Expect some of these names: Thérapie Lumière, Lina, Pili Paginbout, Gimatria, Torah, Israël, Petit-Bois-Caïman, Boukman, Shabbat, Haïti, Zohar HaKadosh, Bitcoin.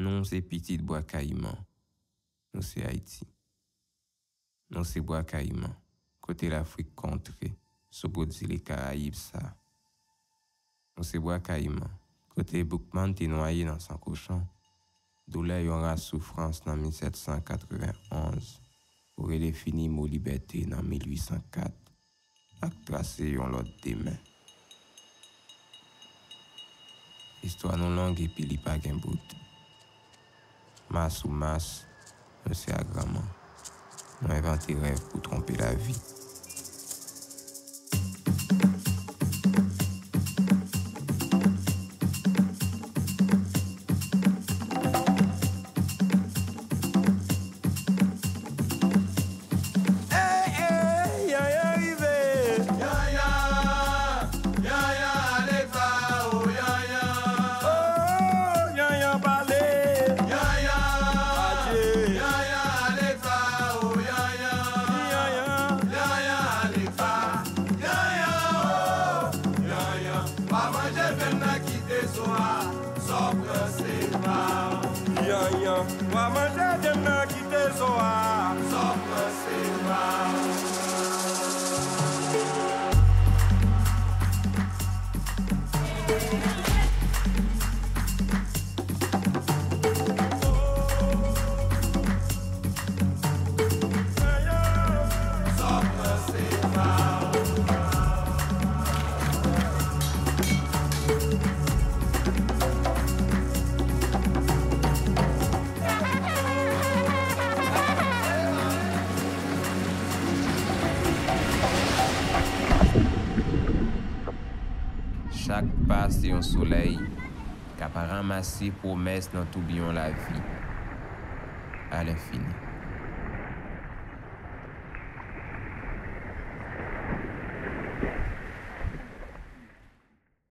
Non, c'est Petit-Bois-Caïman. Non, c'est Haïti. Non, c'est Bois-Caïman. Côté l'Afrique contrée, Sobodzi les Caraïbes, ça. Non, c'est Bois-Caïman. Côté Boukman t'est noyé dans son cochon. Douleur y aura souffrance dans 1791. Pour elle finir mon liberté dans 1804. Ak tracé yon l'autre demain. Histoire non longue et Pili Paginbout. Masse ou masse, je sais agrément. On invente des rêves pour tromper la vie. Maman, j'ai des mains qui te soient, sauf que c'est mal. Chaque pas c'est un soleil qui a ramassé promesses dans tout bien la vie à l'infini.